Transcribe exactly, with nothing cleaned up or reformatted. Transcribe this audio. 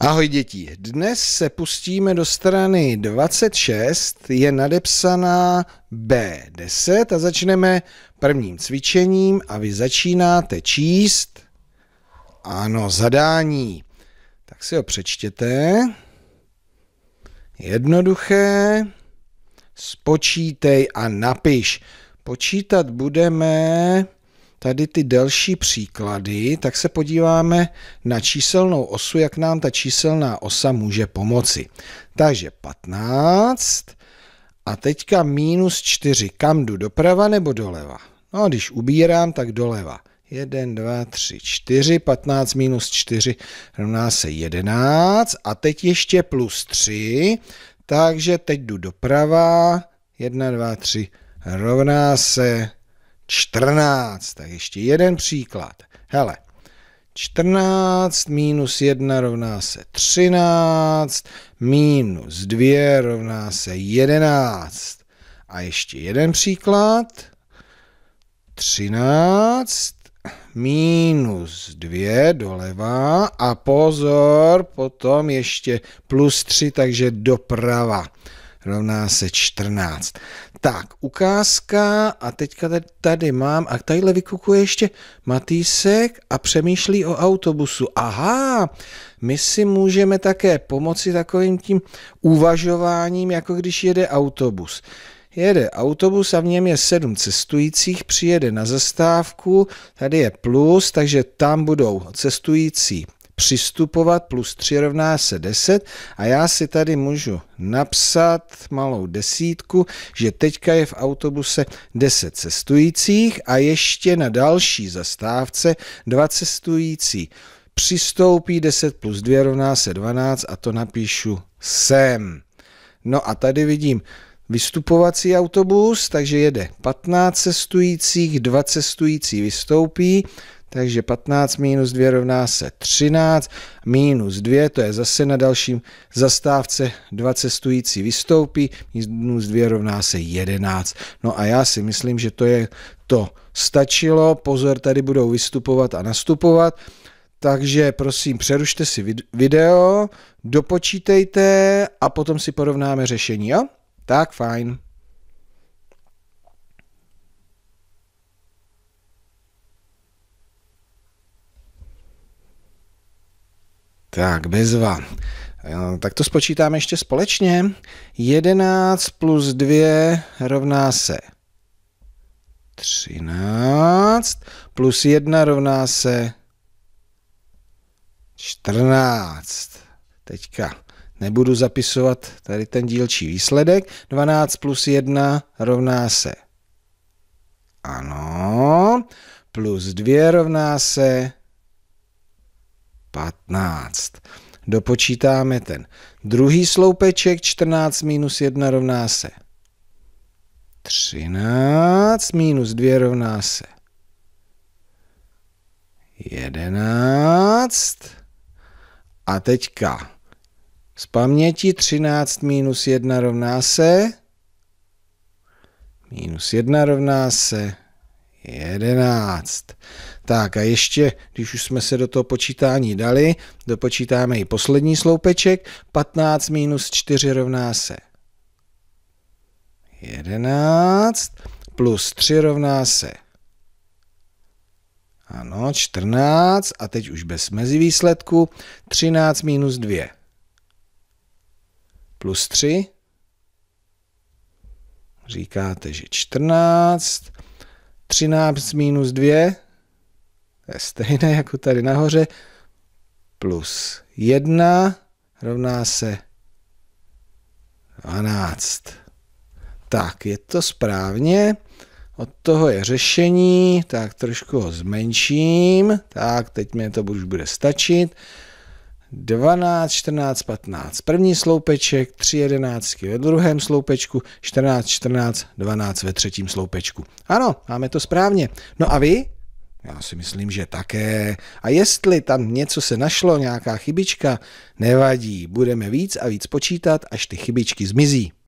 Ahoj děti, dnes se pustíme do strany dvacet šest, je nadepsaná bé deset a začneme prvním cvičením a vy začínáte číst, ano, zadání, tak si ho přečtěte, jednoduché, spočítej a napiš, počítat budeme tady ty delší příklady, tak se podíváme na číselnou osu, jak nám ta číselná osa může pomoci. Takže patnáct a teďka minus čtyři. Kam jdu? Doprava nebo doleva? No, když ubírám, tak doleva. jedna, dva, tři, čtyři, patnáct minus čtyři rovná se jedenáct a teď ještě plus tři, takže teď jdu doprava, jedna, dva, tři, rovná se čtrnáct, tak ještě jeden příklad. Hele, čtrnáct minus jedna rovná se třináct, minus dva rovná se jedenáct. A ještě jeden příklad. třináct minus dva doleva a pozor, potom ještě plus tři, takže doprava rovná se čtrnáct. Tak, ukázka a teďka tady mám a tadyhle vykukuje ještě Matýsek a přemýšlí o autobusu. Aha, my si můžeme také pomoci takovým tím uvažováním, jako když jede autobus. Jede autobus a v něm je sedm cestujících, přijede na zastávku, tady je plus, takže tam budou cestující přistupovat, plus tři rovná se deset a já si tady můžu napsat malou desítku, že teďka je v autobuse deset cestujících a ještě na další zastávce dva cestující přistoupí, deset plus dva rovná se dvanáct a to napíšu sem. No a tady vidím vystupovací autobus, takže jede patnáct cestujících, dva cestující vystoupí, takže patnáct minus dva rovná se třináct, minus dva, to je zase na dalším zastávce, dva cestující vystoupí, minus dva rovná se jedenáct. No a já si myslím, že to je to stačilo, pozor, tady budou vystupovat a nastupovat, takže prosím, přerušte si video, dopočítejte a potom si porovnáme řešení, jo? Tak fajn. Tak, bezva. Tak to spočítáme ještě společně. jedenáct plus dva rovná se třináct, plus jedna rovná se čtrnáct. Teďka nebudu zapisovat tady ten dílčí výsledek. dvanáct plus jedna rovná se ano, plus dva rovná se patnáct. Dopočítáme ten druhý sloupeček, čtrnáct minus jedna rovná se třináct, minus dva rovná se jedenáct a teďka z paměti třináct minus jedna rovná se minus jedna rovná se jedenáct. Tak a ještě, když už jsme se do toho počítání dali, dopočítáme i poslední sloupeček. patnáct minus čtyři rovná se jedenáct, plus tři rovná se ano, čtrnáct a teď už bez mezivýsledku. třináct minus dva plus tři říkáte, že čtrnáct. třináct minus dva je stejné jako tady nahoře, plus jedna rovná se dvanáct. Tak, je to správně, od toho je řešení, tak trošku ho zmenším, tak teď mi to už bude stačit. dvanáct, čtrnáct, patnáct, první sloupeček, tři jedenáctky ve druhém sloupečku, čtrnáct, čtrnáct, dvanáct ve třetím sloupečku. Ano, máme to správně. No a vy? Já si myslím, že také. A jestli tam něco se našlo, nějaká chybička, nevadí. Budeme víc a víc počítat, až ty chybičky zmizí.